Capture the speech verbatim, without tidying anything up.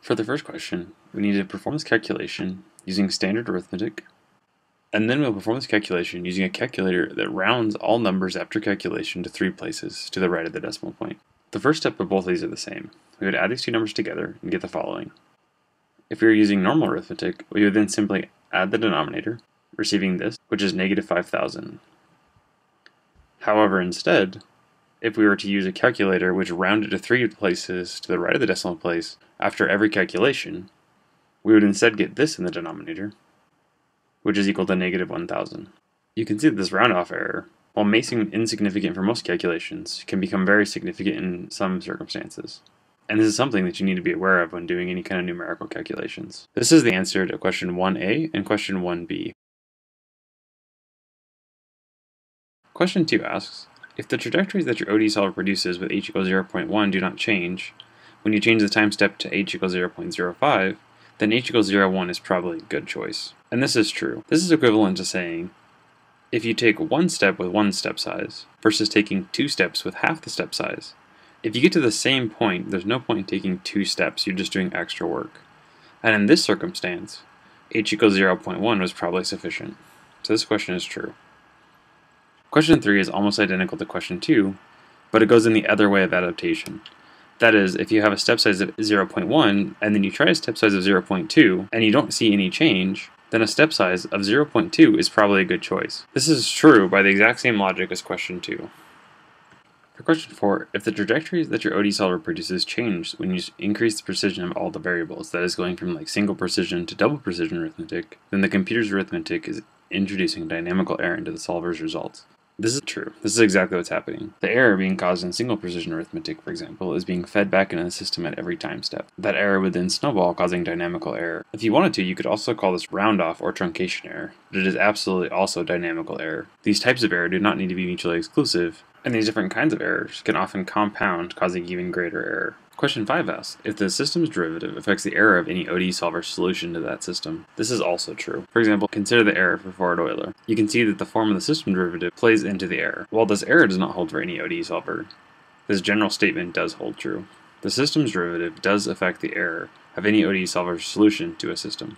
For the first question, we need to perform this calculation using standard arithmetic, and then we'll perform this calculation using a calculator that rounds all numbers after calculation to three places to the right of the decimal point. The first step of both of these are the same. We would add these two numbers together and get the following. If we were using normal arithmetic, we would then simply add the denominator, receiving this, which is negative five thousand. However, instead, if we were to use a calculator which rounded to three places to the right of the decimal place after every calculation, we would instead get this in the denominator, which is equal to negative one thousand. You can see that this round-off error, while may seem insignificant for most calculations, can become very significant in some circumstances. And this is something that you need to be aware of when doing any kind of numerical calculations. This is the answer to question one A and question one B. Question two asks, if the trajectories that your O D solver produces with h equals zero point one do not change, when you change the time step to h equals zero point zero five, then h equals zero point one is probably a good choice. And this is true. This is equivalent to saying, if you take one step with one step size versus taking two steps with half the step size, if you get to the same point, there's no point in taking two steps, you're just doing extra work. And in this circumstance, h equals zero point one was probably sufficient. So this question is true. Question three is almost identical to question two, but it goes in the other way of adaptation. That is, if you have a step size of zero point one, and then you try a step size of zero point two, and you don't see any change, then a step size of zero point two is probably a good choice. This is true by the exact same logic as question two. For question four, if the trajectories that your O D solver produces change when you increase the precision of all the variables, that is going from like single precision to double precision arithmetic, then the computer's arithmetic is introducing dynamical error into the solver's results. This is true. This is exactly what's happening. The error being caused in single precision arithmetic, for example, is being fed back into the system at every time step. That error would then snowball, causing dynamical error. If you wanted to, you could also call this round-off or truncation error, but it is absolutely also dynamical error. These types of error do not need to be mutually exclusive, and these different kinds of errors can often compound, causing even greater error. Question five asks, if the system's derivative affects the error of any O D solver solution to that system, this is also true. For example, consider the error for Ford-Euler. You can see that the form of the system derivative plays into the error. While this error does not hold for any O D solver, this general statement does hold true. The system's derivative does affect the error of any O D solver's solution to a system.